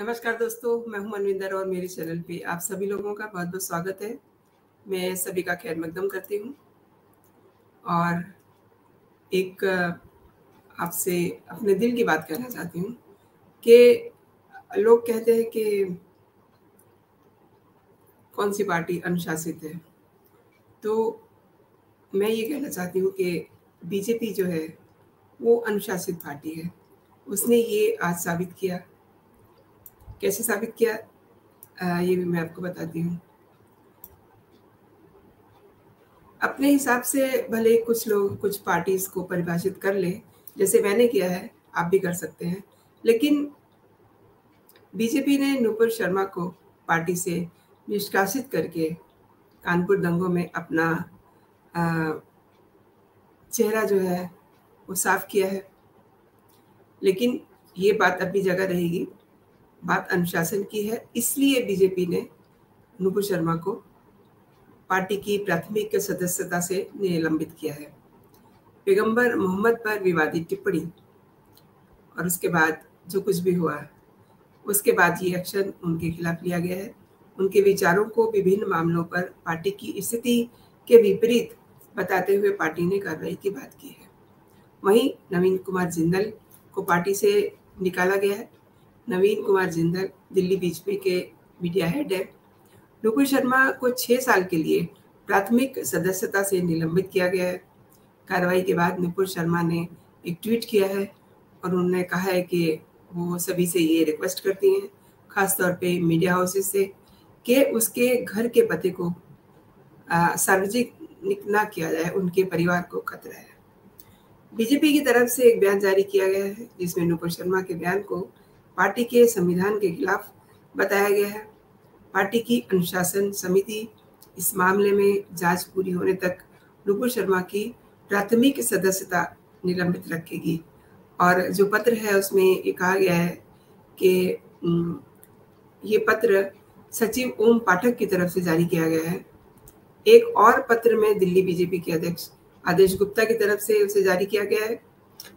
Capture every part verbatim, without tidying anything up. नमस्कार दोस्तों, मैं हूं मनविंदर और मेरे चैनल पे आप सभी लोगों का बहुत बहुत स्वागत है। मैं सभी का खैर मकदम करती हूं और एक आपसे अपने दिल की बात कहना चाहती हूं कि लोग कहते हैं कि कौन सी पार्टी अनुशासित है, तो मैं ये कहना चाहती हूं कि बीजेपी जो है वो अनुशासित पार्टी है। उसने ये आज साबित किया, कैसे साबित किया आ, ये भी मैं आपको बताती हूँ। अपने हिसाब से भले कुछ लोग कुछ पार्टीज को परिभाषित कर ले, जैसे मैंने किया है आप भी कर सकते हैं, लेकिन बीजेपी ने नूपुर शर्मा को पार्टी से निष्कासित करके कानपुर दंगों में अपना आ, चेहरा जो है वो साफ किया है। लेकिन ये बात अपनी जगह रहेगी, बात अनुशासन की है, इसलिए बीजेपी ने नूपुर शर्मा को पार्टी की प्राथमिक सदस्यता से निलंबित किया है। पैगंबर मोहम्मद पर विवादित टिप्पणी और उसके बाद जो कुछ भी हुआ, उसके बाद ये एक्शन उनके खिलाफ लिया गया है। उनके विचारों को विभिन्न मामलों पर पार्टी की स्थिति के विपरीत बताते हुए पार्टी ने कार्रवाई की बात की है। वहीं नवीन कुमार जिंदल को पार्टी से निकाला गया है। नवीन कुमार जिंदल दिल्ली बीजेपी के मीडिया हेड है। नूपुर शर्मा को छः साल के लिए प्राथमिक सदस्यता से निलंबित किया गया है। कार्रवाई के बाद नूपुर शर्मा ने एक ट्वीट किया है और उन्होंने कहा है कि वो सभी से ये रिक्वेस्ट करती हैं, खासतौर पे मीडिया हाउसेज से, कि उसके घर के पते को सार्वजनिक ना किया जाए, उनके परिवार को खतरा है। बीजेपी की तरफ से एक बयान जारी किया गया है जिसमें नूपुर शर्मा के बयान को पार्टी के संविधान के खिलाफ बताया गया है। पार्टी की अनुशासन समिति इस मामले में जांच पूरी होने तक नूपुर शर्मा की प्राथमिक सदस्यता निलंबित रखेगी। और जो पत्र है उसमें ये कहा गया है कि ये पत्र सचिव ओम पाठक की तरफ से जारी किया गया है। एक और पत्र में दिल्ली बीजेपी के अध्यक्ष आदेश गुप्ता की तरफ से उसे जारी किया गया है,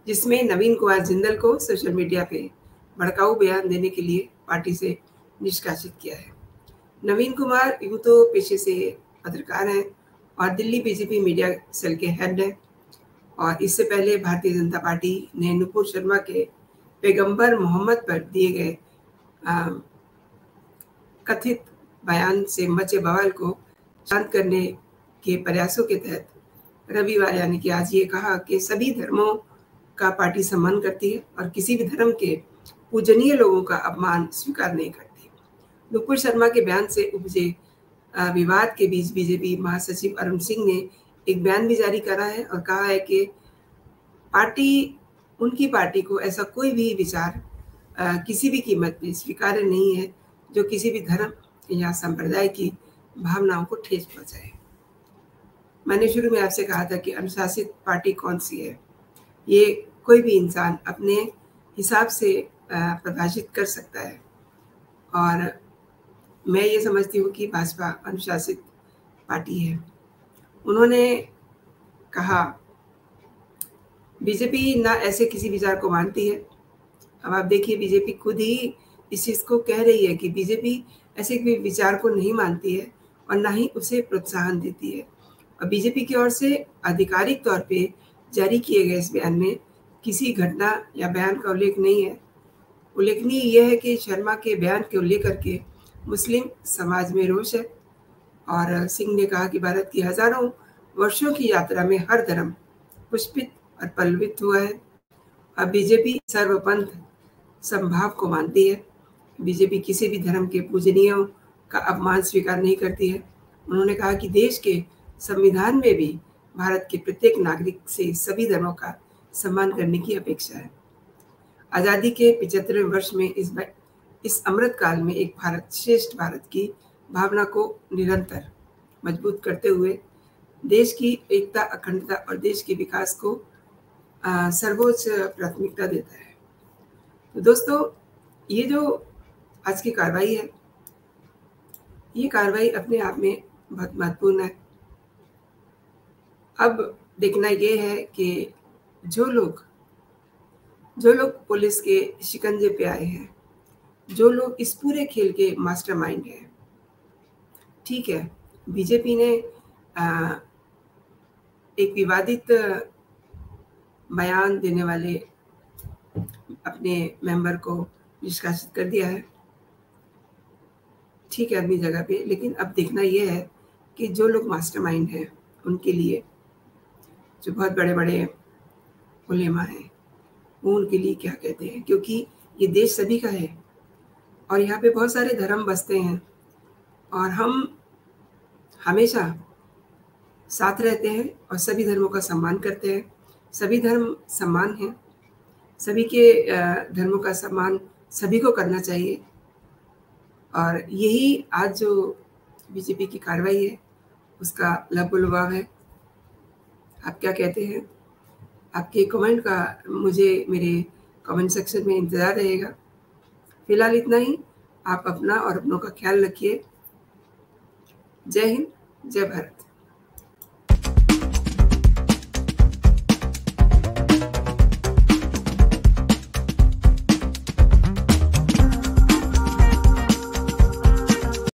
जिसमें नवीन कुमार जिंदल को सोशल मीडिया पे भड़काऊ बयान देने के लिए पार्टी से निष्कासित किया है। नवीन कुमार यूं तो पेशे से पत्रकार हैं और दिल्ली बीजेपी मीडिया सेल के हेड हैं, और इससे पहले भारतीय जनता पार्टी ने नूपुर शर्मा के पैगंबर मोहम्मद पर दिए गए कथित बयान से मचे बवाल को शांत करने के प्रयासों के तहत रविवार यानी कि आज ये कहा कि सभी धर्मों का पार्टी सम्मान करती है और किसी भी धर्म के पूजनीय लोगों का अपमान स्वीकार नहीं करती। नूपुर शर्मा के बयान से उपजे विवाद के बीच बीजेपी महासचिव अरुण सिंह ने एक बयान भी जारी करा है और कहा है कि पार्टी उनकी पार्टी को ऐसा कोई भी विचार आ, किसी भी कीमत पे स्वीकार्य नहीं है जो किसी भी धर्म या संप्रदाय की भावनाओं को ठेस पहुंचाए। मैंने शुरू में आपसे कहा था कि अनुशासित पार्टी कौन सी है, ये कोई भी इंसान अपने हिसाब से प्रभाषित कर सकता है। और मैं ये समझती हूँ कि भाजपा अनुशासित पार्टी है। उन्होंने कहा बीजेपी ना ऐसे किसी विचार को मानती है। अब आप देखिए, बीजेपी खुद ही इस चीज़ को कह रही है कि बीजेपी ऐसे कोई विचार को नहीं मानती है और ना ही उसे प्रोत्साहन देती है। और बीजेपी की ओर से आधिकारिक तौर पे जारी किए गए इस बयान में किसी घटना या बयान का उल्लेख नहीं है। उल्लेखनीय यह है कि शर्मा के बयान को लेकर के मुस्लिम समाज में रोष है और सिंह ने कहा कि भारत की हजारों वर्षों की यात्रा में हर धर्म पुष्पित और पल्लवित हुआ है। अब बीजेपी सर्वपंथ संभाव को मानती है। बीजेपी किसी भी धर्म के पूजनीयों का अपमान स्वीकार नहीं करती है। उन्होंने कहा कि देश के संविधान में भी भारत के प्रत्येक नागरिक से सभी धर्मों का सम्मान करने की अपेक्षा है। आज़ादी के पचहत्तरवें वर्ष में इस इस अमृत काल में एक भारत श्रेष्ठ भारत की भावना को निरंतर मजबूत करते हुए देश की एकता, अखंडता और देश के विकास को सर्वोच्च प्राथमिकता देता है। तो दोस्तों, ये जो आज की कार्रवाई है, ये कार्रवाई अपने आप में बहुत महत्वपूर्ण है। अब देखना ये है कि जो लोग जो लोग पुलिस के शिकंजे पे आए हैं, जो लोग इस पूरे खेल के मास्टरमाइंड हैं। ठीक है, बीजेपी ने आ, एक विवादित बयान देने वाले अपने मेंबर को निष्कासित कर दिया है, ठीक है, अपनी जगह पे। लेकिन अब देखना यह है कि जो लोग मास्टरमाइंड हैं उनके लिए, जो बहुत बड़े बड़े उलेमा हैं, वो उनके लिए क्या कहते हैं, क्योंकि ये देश सभी का है और यहाँ पे बहुत सारे धर्म बसते हैं और हम हमेशा साथ रहते हैं और सभी धर्मों का सम्मान करते हैं। सभी धर्म सम्मान हैं, सभी के धर्मों का सम्मान सभी को करना चाहिए। और यही आज जो बीजेपी की कार्रवाई है उसका लबुलवाव है। आप क्या कहते हैं? आपके कमेंट का मुझे मेरे कमेंट सेक्शन में इंतज़ार रहेगा। फिलहाल इतना ही। आप अपना और अपनों का ख्याल रखिए। जय हिंद, जय भारत।